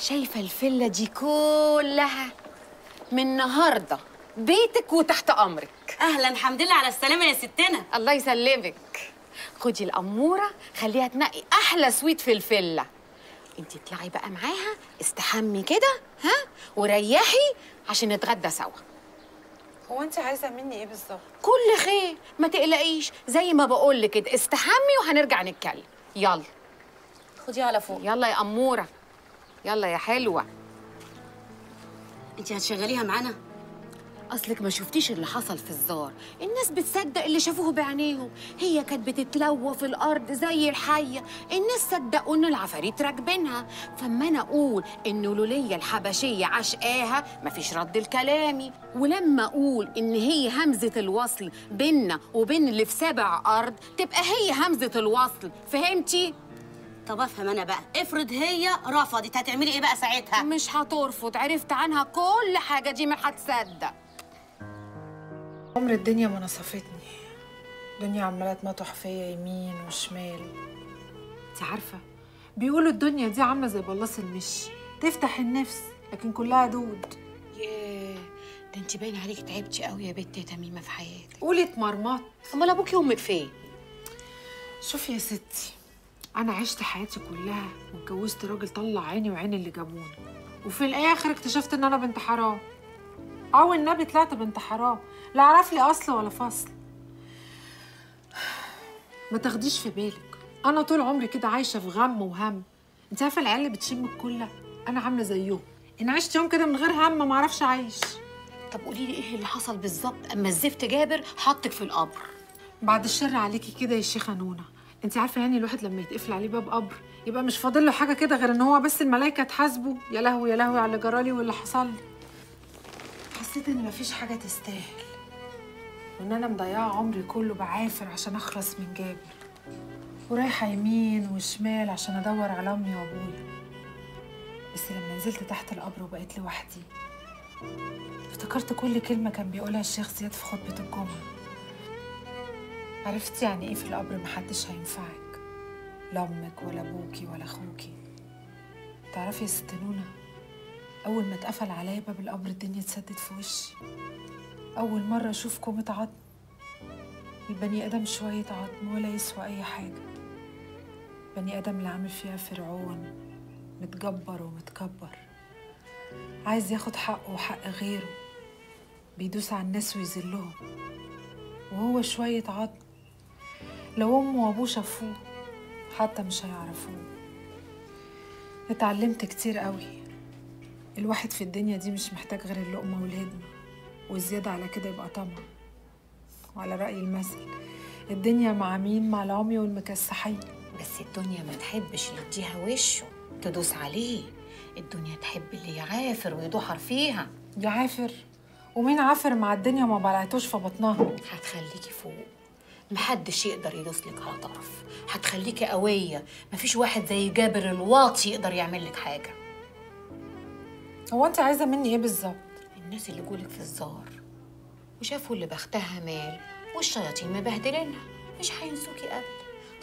شايفة الفيلا دي كلها من النهارده بيتك وتحت أمرك. أهلاً، الحمد لله على السلامة يا ستنا. الله يسلمك. خدي الأمورة خليها تنقي أحلى سويت في الفيلا. انتي اطلعي بقى معاها استحمي كده، ها، وريحي عشان نتغدى سوا. هو انت عايزة مني إيه بالظبط؟ كل خير، ما تقلقيش، زي ما بقول لك كده استحمي وهنرجع نتكلم. يلا خديها على فوق. يلا يا أمورة، يلا يا حلوة. انت هتشغليها معانا؟ اصلك ما شفتيش اللي حصل في الزار، الناس بتصدق اللي شافوه بعينيهم. هي كانت بتتلوى في الارض زي الحيه، الناس صدقوا ان العفاريت راكبينها. فما انا اقول ان لوليه الحبشيه عشقاها مفيش رد لكلامي، ولما اقول ان هي همزه الوصل بيننا وبين اللي في سبع ارض تبقى هي همزه الوصل. فهمتي؟ طب افهم انا بقى، افرض هي رفضت هتعملي ايه بقى ساعتها؟ مش هترفض، عرفت عنها كل حاجه، دي ما هتصدق. عمر الدنيا ما نصفتني، الدنيا عماله تمطح فيا يمين وشمال. انت عارفه بيقولوا الدنيا دي عامله زي بلاص المش، تفتح النفس لكن كلها دود. ياه، ده انت باين عليك تعبتي قوي يا بت يا تميمه في حياتك. قولي اتمرمطت. امال ابوكي وامك فين؟ شوفي يا ستي، انا عشت حياتي كلها واتجوزت راجل طلع عيني وعين اللي جابوني، وفي الاخر اكتشفت ان انا بنت حرام. او النبي طلعت بنت حرام، لا اعرف لي اصل ولا فصل. ما تاخديش في بالك، انا طول عمري كده عايشه في غم وهم. انت عارفه العيال اللي بتشم الكله انا عامله زيهم، انا عشت يوم كده من غير هم ما اعرفش اعيش. طب قولي لي ايه اللي حصل بالظبط اما الزفت جابر حطك في القبر؟ بعد الشر عليكي كده يا شيخه نونه، انت عارفه يعني الواحد لما يتقفل عليه باب قبر يبقى مش فاضل له حاجه كده غير ان هو بس الملائكه تحاسبه. يا لهوي يا لهوي على اللي جرالي واللي حصل لي. حسيت ان مفيش حاجه تستاهل، وان انا مضيعه عمري كله بعافر عشان اخلص من جابر، ورايحه يمين وشمال عشان ادور على امي وابويا. بس لما نزلت تحت القبر وبقيت لوحدي افتكرت كل كلمه كان بيقولها الشيخ زياد في خطبه الجمعه. عرفت يعني ايه في القبر محدش هينفعك، لا امك ولا ابوكي ولا اخوكي. تعرفي يا ست نونه، أول ما اتقفل عليا باب القبر الدنيا اتسدت في وشي. أول مرة أشوف كومة عظم، البني آدم شوية عظم ولا يسوى أي حاجة. بني آدم اللي عامل فيها فرعون، متجبر ومتكبر، عايز ياخد حقه وحق غيره، بيدوس على الناس ويذلهم، وهو شوية عظم لو أمه وأبوه شافوه حتى مش هيعرفوه. اتعلمت كتير قوي، الواحد في الدنيا دي مش محتاج غير اللقمة والهدمة، والزيادة على كده يبقى طمع. وعلى رأي المثل، الدنيا مع مين؟ مع العمي والمكسحين. بس الدنيا ما تحبش اللي يديها وشه تدوس عليه، الدنيا تحب اللي يعافر ويدحر فيها. يعافر؟ ومين عافر مع الدنيا ما بلعتوش في بطنها؟ هتخليكي فوق، محدش يقدر يدوسلك على طرف، هتخليكي قوية، مفيش واحد زي جابر الواطي يقدر يعمل لك حاجة. هو انت عايزه مني ايه بالظبط؟ الناس اللي جولك في الزار وشافوا اللي بختها مال والشياطين مبهدلينها مش هينسوكي ابدا.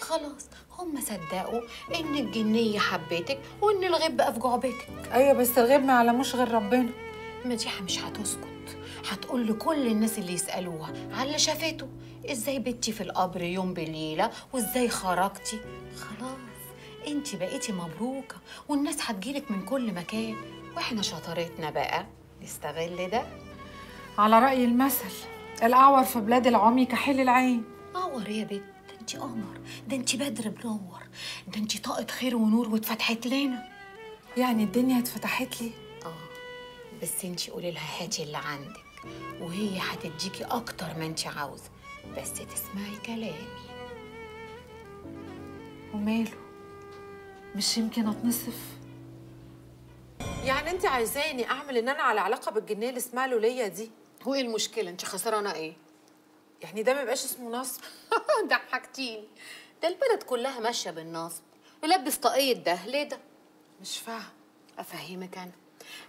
خلاص هم صدقوا ان الجنيه حبيتك وان الغيب بقى في جعبتك. ايوه بس الغيب ما يعلموش غير ربنا. مديحه مش هتسكت، هتقول لكل الناس اللي يسالوها على اللي شافته، ازاي بتي في القبر يوم بليله وازاي خرجتي. خلاص انت بقيتي مبروكه والناس هتجيلك من كل مكان، واحنا شطارتنا بقى نستغل ده. على رأي المثل، الأعور في بلاد العمي كحل العين. أعور يا بت، ده انتي قمر، ده انتي بدر منور، ده انتي طاقة خير ونور واتفتحت لنا. يعني الدنيا اتفتحت لي؟ اه، بس انتي قولي لها هاتي اللي عندك وهي هتديكي أكتر ما انتي عاوزة، بس تسمعي كلامي. وماله؟ مش يمكن أتنصف؟ يعني انت عايزاني اعمل ان انا على علاقه بالجنيه اللي اسمها لوليه دي؟ هو ايه المشكله؟ انت خسرانه ايه؟ يعني ده ما يبقاش اسمه نصب؟ ضحكتيني، ده البلد كلها ماشيه بالنصب، ملبس طاقيه دهلده. مش فاهمه. افهمك انا،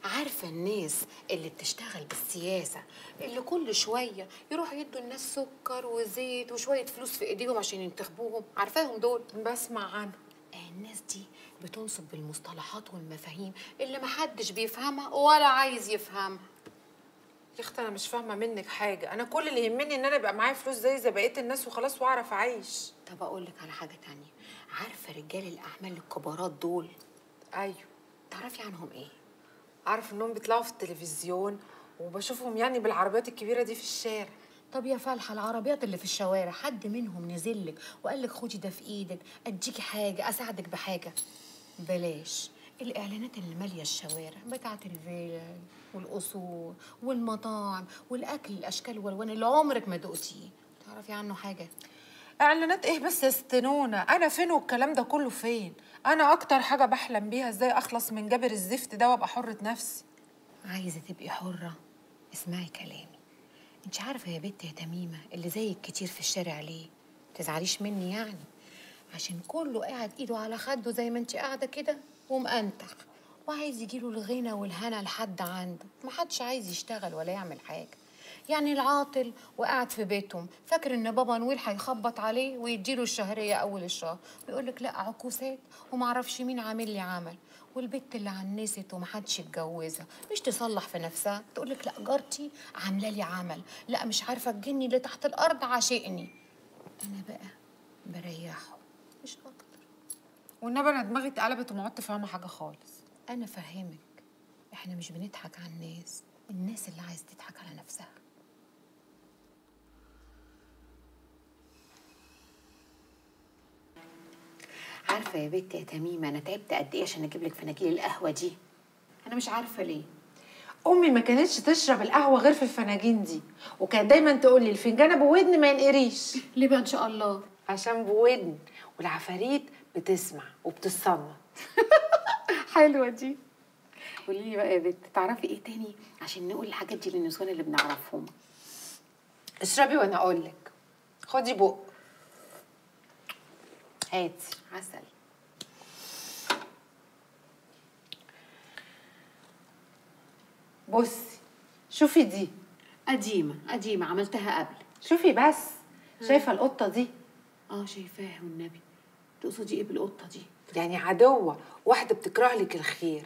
عارفه الناس اللي بتشتغل بالسياسه، اللي كل شويه يروحوا يدوا الناس سكر وزيت وشويه فلوس في ايديهم عشان ينتخبوهم، عارفاهم دول؟ بسمع عنهم. الناس دي بتنصب بالمصطلحات والمفاهيم اللي محدش بيفهمها ولا عايز يفهمها. يا اختي انا مش فاهمه منك حاجه، انا كل اللي يهمني ان انا ابقى معايا فلوس زي بقيه الناس وخلاص واعرف اعيش. طب اقول لك على حاجه تانية، عارفه رجال الاعمال الكبارات دول؟ ايوه. تعرفي عنهم ايه؟ عارف انهم بيطلعوا في التلفزيون وبشوفهم يعني بالعربيات الكبيره دي في الشارع. طب يا فالحه العربيات اللي في الشوارع حد منهم نزلك وقال لك خدي ده في ايدك اديكي حاجه اساعدك بحاجه؟ بلاش الاعلانات اللي ماليه الشوارع بتاعت الفيلل والقصور والمطاعم والاكل الاشكال والوان اللي عمرك ما دقتيه. تعرفي عنه حاجه؟ اعلانات ايه بس يا ست نونه؟ انا فين والكلام ده كله فين؟ انا اكتر حاجه بحلم بيها ازاي اخلص من جبر الزفت ده وابقى حره نفسي. عايزه تبقي حره؟ اسمعي كلامي. انت عارفه يا بنت يا تميمه اللي زيك كتير في الشارع ليه؟ متزعليش مني يعني، عشان كله قاعد ايده على خده زي ما انت قاعده كده ومأنتخ وعايز يجيله الغنى والهنا لحد عنده، محدش عايز يشتغل ولا يعمل حاجه. يعني العاطل وقاعد في بيتهم فاكر ان بابا نويل هيخبط عليه ويديله الشهريه اول الشهر، بيقول لك لا عكوسات ومعرفش مين عامل لي عمل، والبت اللي عنست ومحدش اتجوزها مش تصلح في نفسها تقول لك لا جارتي عامله لي عمل، لا مش عارفه الجني اللي تحت الارض عاشقني. انا بقى بريحه مش اكتر. والنبي انا دماغي اتقلبت وما عدت فاهمه حاجه خالص. انا فاهمك، احنا مش بنضحك على الناس، الناس اللي عايزه تضحك على نفسها. عارفه يا بنت يا تميمه انا تعبت قد ايه عشان اجيب لك فناجيل القهوه دي؟ انا مش عارفه ليه امي ما كانتش تشرب القهوه غير في الفناجين دي، وكانت دايما تقول لي الفنجان ابو ودن ما ينقريش. ليه بقى ان شاء الله؟ عشان ابو ودن والعفاريت بتسمع وبتصنع. حلوه دي. قولي لي بقى يا بنت تعرفي ايه تاني عشان نقول الحاجات دي للنسوان اللي بنعرفهم؟ اشربي وانا اقول لك. خدي بق هاتي عسل. بصي شوفي دي قديمه عملتها قبل. شوفي بس شايفه القطه دي؟ اه شايفاها والنبي. تقصدي ايه بالقطه دي؟ يعني عدوه واحده بتكره لك الخير،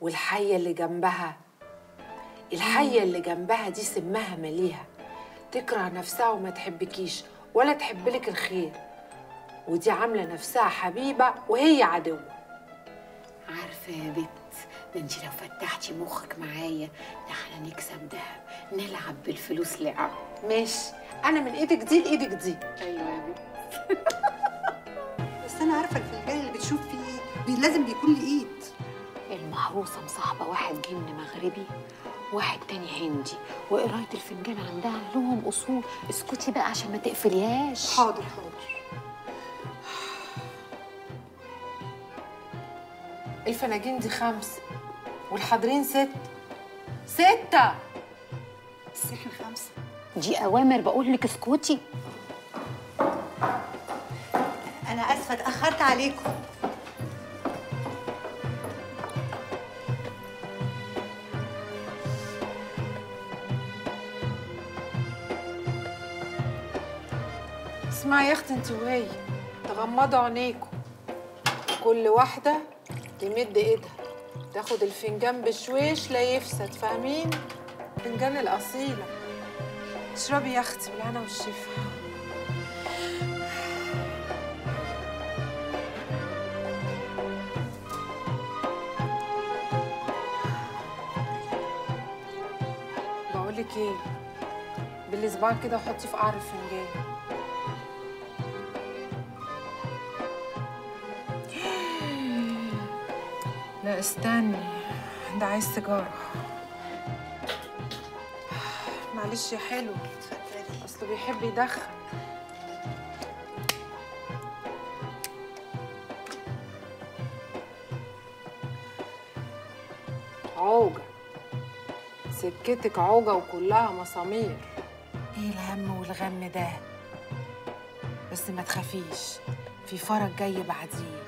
والحيه اللي جنبها دي سمها مليها، تكره نفسها وما تحبكيش ولا تحب لك الخير، ودي عامله نفسها حبيبه وهي عدوه. عارفه يا بت ده انت لو فتحتي مخك معايا ده احنا نكسب دهب، نلعب بالفلوس لعب. ماشي انا من ايدك دي لايدك دي. ايوه يا بت. بس انا عارفه الفنجان اللي بتشوف فيه لازم بيكون لايد. المهروسه مصاحبه واحد جن مغربي واحد تاني هندي، وقرايه الفنجان عندها لهم اصول. اسكتي بقى عشان ما تقفليهاش. حاضر حاضر. الفناجين دي 5 والحاضرين 6. بس احنا 5 دي اوامر. بقول لك اسكتي. انا اسفه اتاخرت عليكم. اسمعي يا اختي انت وهي تغمضوا عينيكم كل واحده تمد ايدها تاخد الفنجان بشويش لا يفسد، فاهمين؟ فنجان الاصيله. اشربي يا اختي بالهنا والشفا. بقولك ايه، بالاسبوع كده حطي في قعر الفنجان. لا استني ده عايز سيجاره. معلش يا حلو اتفضلي، اصله بيحب يدخن. عوجه سكتك عوجه وكلها مسامير. ايه الهم والغم ده؟ بس ما تخافيش في فرج جاي بعديه.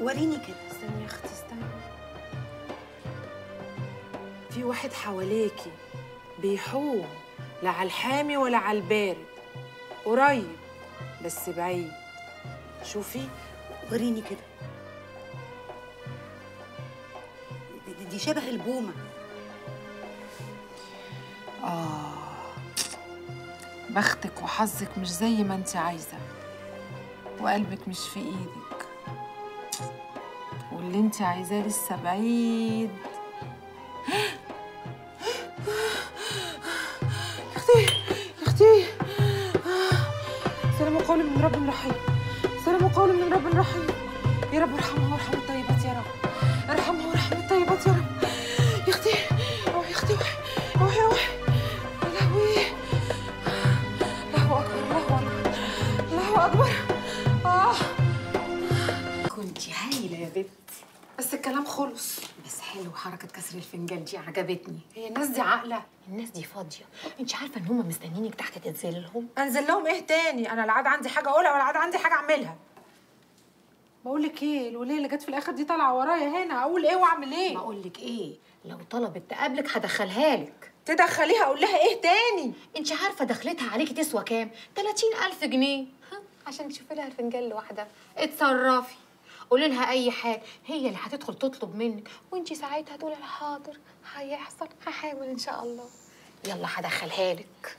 وريني كده. استني يا اختي استني. في واحد حواليكي بيحوم لا على الحامي ولا على البارد، قريب بس بعيد. شوفي وريني كده، دي شبه البومة. بختك وحظك مش زي ما انت عايزة، وقلبك مش في ايدك، واللي انت عايزاه لسه بعيد. سلام وقول من رب رحيم، سلام وقول من رب رحيم. يا رب ارحمها وارحم الطيبات يا رب، ارحمها وارحم الطيبات يا رب. يا اختي اوحي، يا اختي اوحي اوحي اوحي. يا لهوي، لهو اكبر، لهو اكبر. كنتي هايله يا بنتي، بس الكلام خلص. بس حلو حركه كسر الفنجان دي، عجبتني. هي الناس دي عاقله، الناس دي فاضيه. انت عارفه ان هم مستنيينك تحت تنزل لهم؟ انزل لهم ايه تاني؟ انا لا عاد عندي حاجه اقولها ولا عاد عندي حاجه اعملها. بقول لك ايه، الوليه اللي جت في الاخر دي طالعه ورايا هنا. اقول ايه واعمل ايه؟ ما اقول لك ايه، لو طلبت تقابلك هدخلها لك. تدخليها؟ اقول لها ايه تاني؟ انت عارفه دخلتها عليكي تسوى كام؟ 30,000 جنيه. ها، عشان تشوفي لها الفنجان لوحدها. اتصرفي، قولي لها اي حاجه، هي اللي هتدخل تطلب منك، وانتي ساعتها هتقولي لها حاضر، هيحصل، هحاول ان شاء الله. يلا هدخلها لك.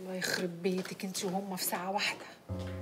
الله يخرب بيتك انتي وهم في ساعه واحده.